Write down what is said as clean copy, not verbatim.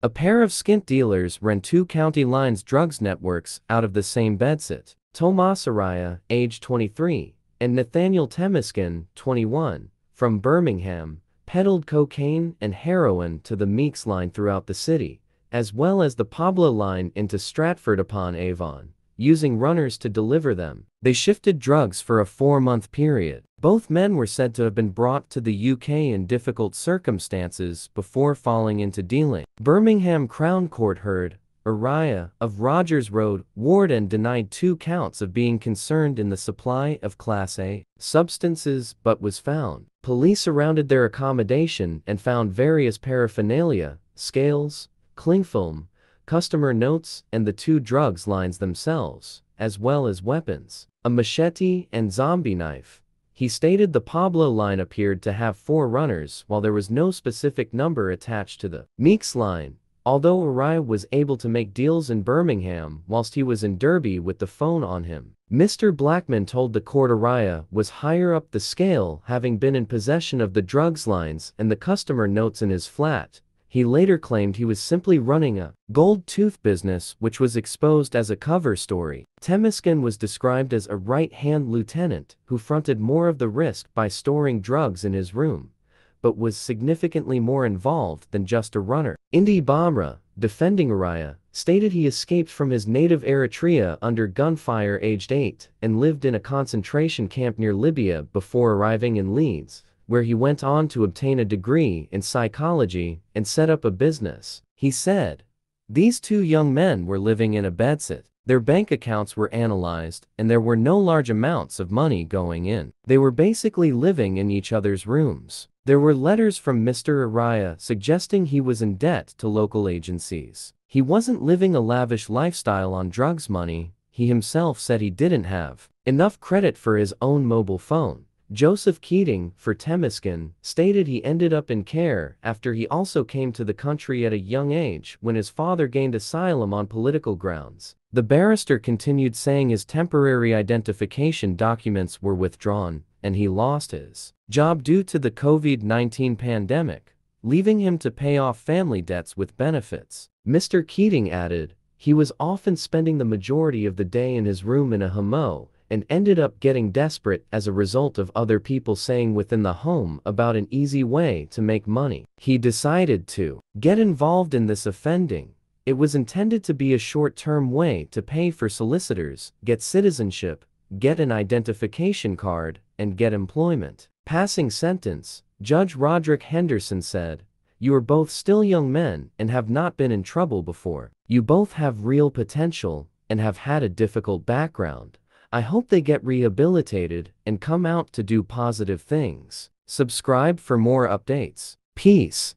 A pair of skint dealers ran two county lines drugs networks out of the same bedsit. Tomas Araya, age 23, and Nathaniel Temesgen, 21, from Birmingham, peddled cocaine and heroin to the Meeks line throughout the city, as well as the Pablo line into Stratford-upon-Avon, using runners to deliver them. They shifted drugs for a 4-month period. Both men were said to have been brought to the UK in difficult circumstances before falling into dealing. Birmingham Crown Court heard. Araya, of Rogers Road Warden, denied 2 counts of being concerned in the supply of Class A substances but was found. Police surrounded their accommodation and found various paraphernalia, scales, cling film, customer notes, and the 2 drugs lines themselves, as well as weapons, a machete and zombie knife. He stated the Pablo line appeared to have 4 runners, while there was no specific number attached to the Meeks line. Although Araya was able to make deals in Birmingham whilst he was in Derby with the phone on him, Mr. Blackman told the court Araya was higher up the scale, having been in possession of the drugs lines and the customer notes in his flat. He later claimed he was simply running a gold tooth business, which was exposed as a cover story. Temesgen was described as a right-hand lieutenant who fronted more of the risk by storing drugs in his room, but was significantly more involved than just a runner. Indy Bamra, defending Araya, stated he escaped from his native Eritrea under gunfire aged 8 and lived in a concentration camp near Libya before arriving in Leeds, where he went on to obtain a degree in psychology and set up a business. He said, "These 2 young men were living in a bedsit. Their bank accounts were analyzed, and there were no large amounts of money going in. They were basically living in each other's rooms. There were letters from Mr. Araya suggesting he was in debt to local agencies. He wasn't living a lavish lifestyle on drugs money. He himself said he didn't have enough credit for his own mobile phone." Joseph Keating, for Temesgen, stated he ended up in care after he also came to the country at a young age when his father gained asylum on political grounds. The barrister continued saying his temporary identification documents were withdrawn and he lost his job due to the COVID-19 pandemic, leaving him to pay off family debts with benefits. Mr. Keating added, he was often spending the majority of the day in his room in a hamo, and ended up getting desperate as a result of other people saying within the home about an easy way to make money. He decided to get involved in this offending. It was intended to be a short-term way to pay for solicitors, get citizenship, get an identification card, and get employment. Passing sentence, Judge Roderick Henderson said, "You are both still young men and have not been in trouble before. You both have real potential and have had a difficult background. I hope they get rehabilitated and come out to do positive things." Subscribe for more updates. Peace.